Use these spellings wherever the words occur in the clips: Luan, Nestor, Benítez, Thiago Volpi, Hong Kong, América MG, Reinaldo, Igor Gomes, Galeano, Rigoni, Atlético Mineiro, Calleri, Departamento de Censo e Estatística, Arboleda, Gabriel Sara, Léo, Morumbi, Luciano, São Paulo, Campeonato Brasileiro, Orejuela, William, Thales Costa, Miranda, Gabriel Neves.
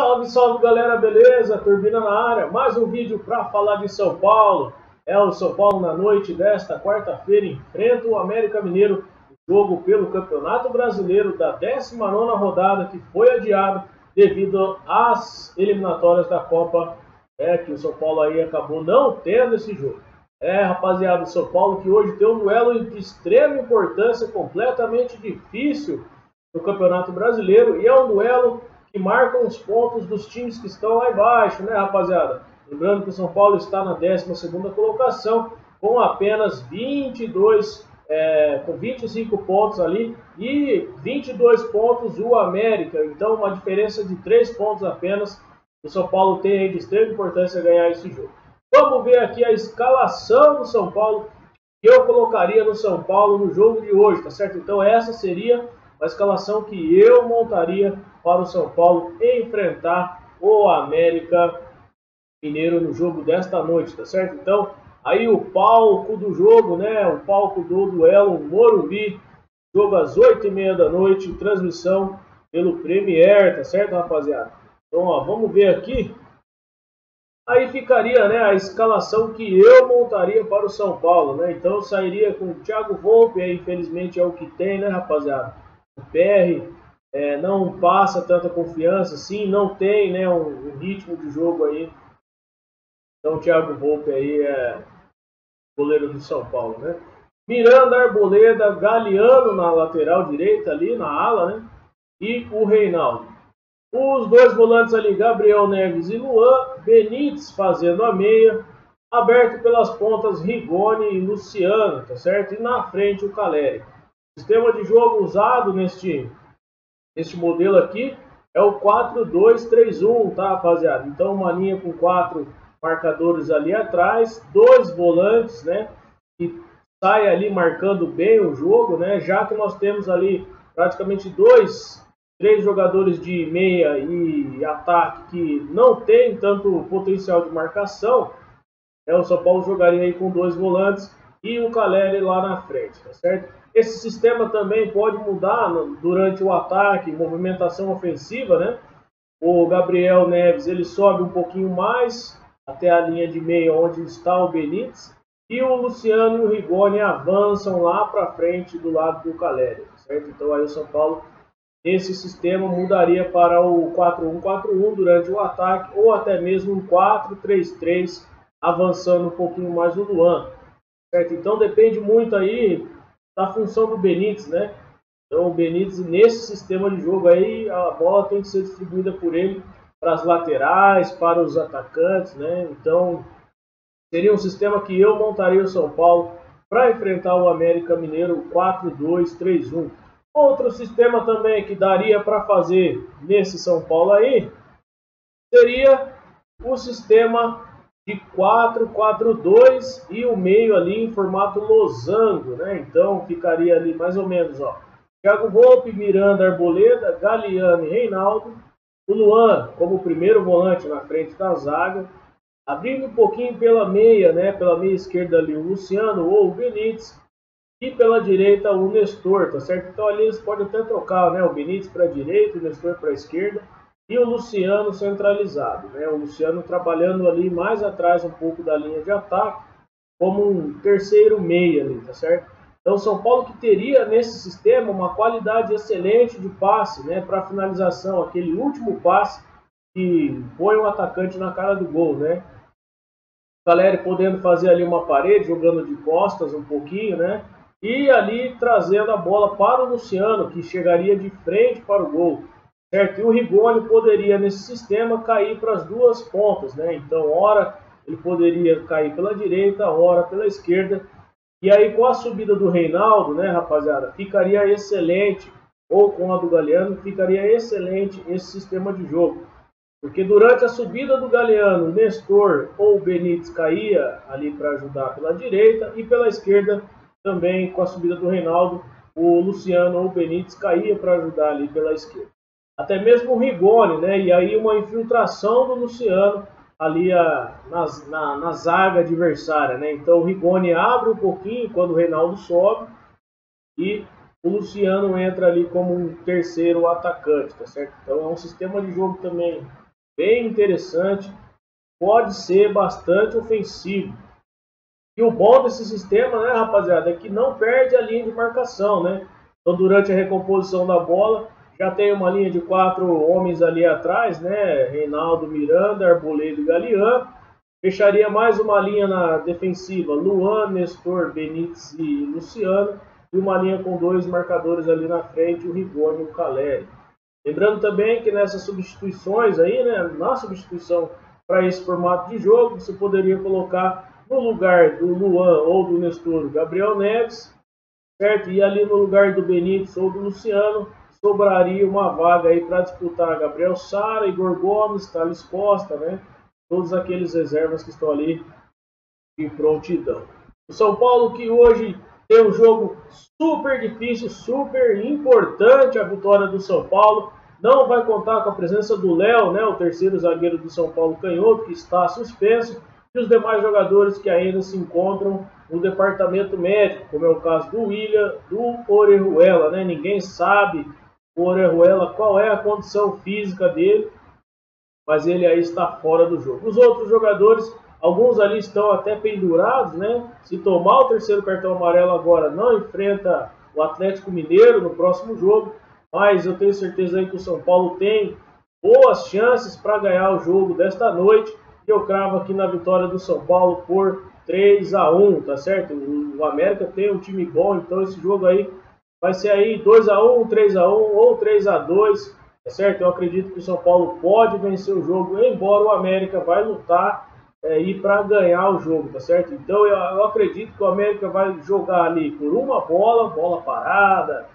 Salve, salve galera, beleza? Turbina na área, mais um vídeo para falar de São Paulo. É o São Paulo na noite desta quarta-feira enfrenta o América Mineiro, jogo pelo Campeonato Brasileiro da 19ª rodada que foi adiado devido às eliminatórias da Copa, que o São Paulo aí acabou não tendo esse jogo. Rapaziada, o São Paulo que hoje tem um duelo de extrema importância, completamente difícil no Campeonato Brasileiro, e é um duelo que marcam os pontos dos times que estão lá embaixo, né, rapaziada? Lembrando que o São Paulo está na 12ª colocação, com apenas 25 pontos ali, e 22 pontos o América. Então, uma diferença de 3 pontos apenas. O São Paulo tem aí de extrema importância ganhar esse jogo. Vamos ver aqui a escalação do São Paulo, que eu colocaria no São Paulo no jogo de hoje, tá certo? Então, essa seria a escalação que eu montaria para o São Paulo enfrentar o América Mineiro no jogo desta noite, tá certo? Então, aí o palco do jogo, né? O palco do duelo Morumbi, jogo às 20h30 da noite, transmissão pelo Premier, tá certo, rapaziada? Então, ó, vamos ver aqui. Aí ficaria, né, a escalação que eu montaria para o São Paulo, né? Então, eu sairia com o Thiago Volpi, aí, infelizmente é o que tem, né, rapaziada? O PR não passa tanta confiança, assim, não tem, né, um ritmo de jogo aí. Então o Thiago Volpi aí é goleiro do São Paulo, né? Miranda, Arboleda, Galeano na lateral direita ali, na ala, né? E o Reinaldo. Os dois volantes ali, Gabriel Neves e Luan, Benítez fazendo a meia, aberto pelas pontas Rigoni e Luciano, tá certo? E na frente o Calleri. O sistema de jogo usado neste modelo aqui é o 4-2-3-1, tá, rapaziada? Então, uma linha com 4 marcadores ali atrás, 2 volantes, né, que sai ali marcando bem o jogo, né, já que nós temos ali praticamente 3 jogadores de meia e ataque que não tem tanto potencial de marcação, né, o São Paulo jogaria aí com 2 volantes e o Calleri lá na frente, tá certo? Esse sistema também pode mudar durante o ataque, movimentação ofensiva, né? O Gabriel Neves, ele sobe um pouquinho mais até a linha de meio onde está o Benítez. E o Luciano e o Rigoni avançam lá para frente do lado do Calleri, certo? Então aí o São Paulo, esse sistema mudaria para o 4-1-4-1 durante o ataque, ou até mesmo um 4-3-3, avançando um pouquinho mais o Luan, certo? Então depende muito aí da função do Benítez, né? Então o Benítez, nesse sistema de jogo aí, a bola tem que ser distribuída por ele para as laterais, para os atacantes, né? Então seria um sistema que eu montaria o São Paulo para enfrentar o América Mineiro, 4-2-3-1. Outro sistema também que daria para fazer nesse São Paulo aí seria o sistema de 4-4-2 e o meio ali em formato losango, né? Então ficaria ali mais ou menos, ó, Thiago Volpi, Miranda, Arboleda, Galeano e Reinaldo, o Luan como primeiro volante na frente da zaga, abrindo um pouquinho pela meia, né? Pela meia esquerda ali o Luciano ou o Benítez e pela direita o Nestor, tá certo? Então ali eles podem até trocar, né? O Benítez para a direita, o Nestor para a esquerda. E o Luciano centralizado, né? O Luciano trabalhando ali mais atrás um pouco da linha de ataque, como um terceiro meia ali, tá certo? Então o São Paulo que teria nesse sistema uma qualidade excelente de passe, né? Para finalização, aquele último passe que põe o atacante na cara do gol, né? O Calleri podendo fazer ali uma parede, jogando de costas um pouquinho, né? E ali trazendo a bola para o Luciano, que chegaria de frente para o gol. Certo? E o Rigoni poderia, nesse sistema, cair para as duas pontas, né? Então, ora ele poderia cair pela direita, ora pela esquerda. E aí, com a subida do Reinaldo, né, rapaziada, ficaria excelente, ou com a do Galeano, ficaria excelente esse sistema de jogo. Porque durante a subida do Galeano, Nestor ou Benítez caía ali para ajudar pela direita, e pela esquerda também, com a subida do Reinaldo, o Luciano ou Benítez caía para ajudar ali pela esquerda. Até mesmo o Rigoni, né? E aí uma infiltração do Luciano ali na zaga adversária, né? Então o Rigoni abre um pouquinho quando o Reinaldo sobe e o Luciano entra ali como um terceiro atacante, tá certo? Então é um sistema de jogo também bem interessante, pode ser bastante ofensivo. E o bom desse sistema, né, rapaziada, é que não perde a linha de marcação, né? Então, durante a recomposição da bola, já tem uma linha de 4 homens ali atrás, né? Reinaldo, Miranda, Arboleda e Galeano. Fecharia mais uma linha na defensiva, Luan, Nestor, Benítez e Luciano. E uma linha com 2 marcadores ali na frente, o Rigoni e o Calleri. Lembrando também que nessas substituições aí, né, na substituição para esse formato de jogo, você poderia colocar no lugar do Luan ou do Nestor, Gabriel Neves, certo? E ali no lugar do Benítez ou do Luciano, sobraria uma vaga aí para disputar Gabriel Sara, Igor Gomes, Thales Costa, né? Todos aqueles reservas que estão ali em prontidão. O São Paulo que hoje tem um jogo super difícil, super importante, a vitória do São Paulo. Não vai contar com a presença do Léo, né, o terceiro zagueiro do São Paulo canhoto, que está suspenso, e os demais jogadores que ainda se encontram no departamento médico, como é o caso do William, do Orejuela, né? Ninguém sabe, o Orejuela, qual é a condição física dele, mas ele aí está fora do jogo. Os outros jogadores, alguns ali estão até pendurados, né? Se tomar o terceiro cartão amarelo agora, não enfrenta o Atlético Mineiro no próximo jogo. Mas eu tenho certeza aí que o São Paulo tem boas chances para ganhar o jogo desta noite. E eu cravo aqui na vitória do São Paulo por 3 a 1, tá certo? O América tem um time bom, então esse jogo aí vai ser aí 2 a 1, 3 a 1 ou 3 a 2, tá certo? Eu acredito que o São Paulo pode vencer o jogo, embora o América vai lutar e para ganhar o jogo, tá certo? Então eu acredito que o América vai jogar ali por uma bola, bola parada,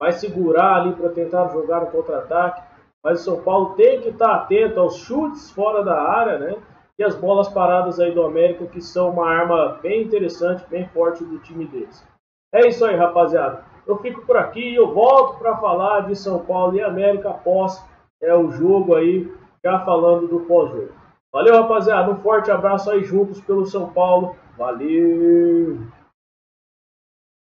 vai segurar ali para tentar jogar no contra-ataque, mas o São Paulo tem que estar atento aos chutes fora da área, né? E as bolas paradas aí do América, que são uma arma bem interessante, bem forte do time deles. É isso aí, rapaziada. Eu fico por aqui e eu volto para falar de São Paulo e América após o jogo aí, já falando do pós-jogo. Valeu, rapaziada. Um forte abraço aí juntos pelo São Paulo. Valeu!